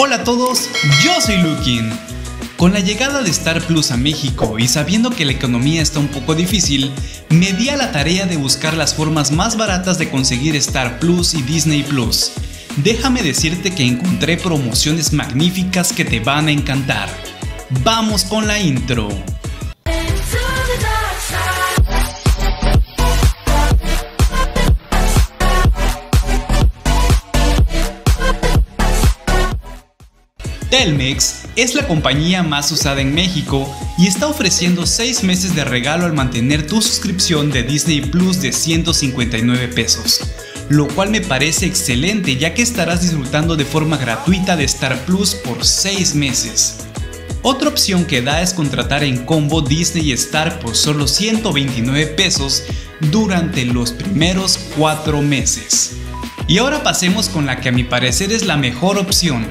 Hola a todos, yo soy Lukin. Con la llegada de Star Plus a México y sabiendo que la economía está un poco difícil, me di a la tarea de buscar las formas más baratas de conseguir Star Plus y Disney Plus. Déjame decirte que encontré promociones magníficas que te van a encantar. ¡Vamos con la intro! Telmex es la compañía más usada en México y está ofreciendo 6 meses de regalo al mantener tu suscripción de Disney Plus de 159 pesos, lo cual me parece excelente ya que estarás disfrutando de forma gratuita de Star Plus por 6 meses. Otra opción que da es contratar en combo Disney y Star por solo 129 pesos durante los primeros 4 meses. Y ahora pasemos con la que a mi parecer es la mejor opción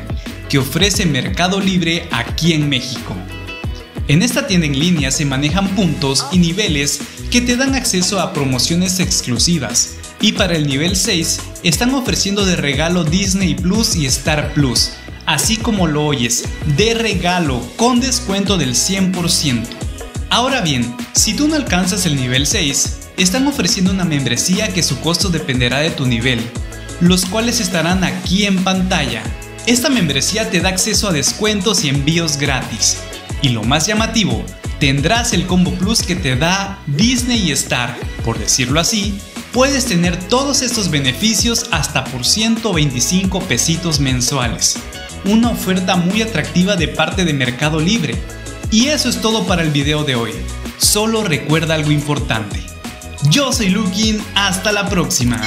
que ofrece Mercado Libre aquí en México. En esta tienda en línea se manejan puntos y niveles que te dan acceso a promociones exclusivas, y para el nivel 6 están ofreciendo de regalo Disney Plus y Star Plus, así como lo oyes, de regalo con descuento del 100%. Ahora bien, si tú no alcanzas el nivel 6, están ofreciendo una membresía que su costo dependerá de tu nivel, los cuales estarán aquí en pantalla. Esta membresía te da acceso a descuentos y envíos gratis. Y lo más llamativo, tendrás el combo plus que te da Disney y Star. Por decirlo así, puedes tener todos estos beneficios hasta por 125 pesitos mensuales. Una oferta muy atractiva de parte de Mercado Libre. Y eso es todo para el video de hoy. Solo recuerda algo importante. Yo soy Lukin, hasta la próxima.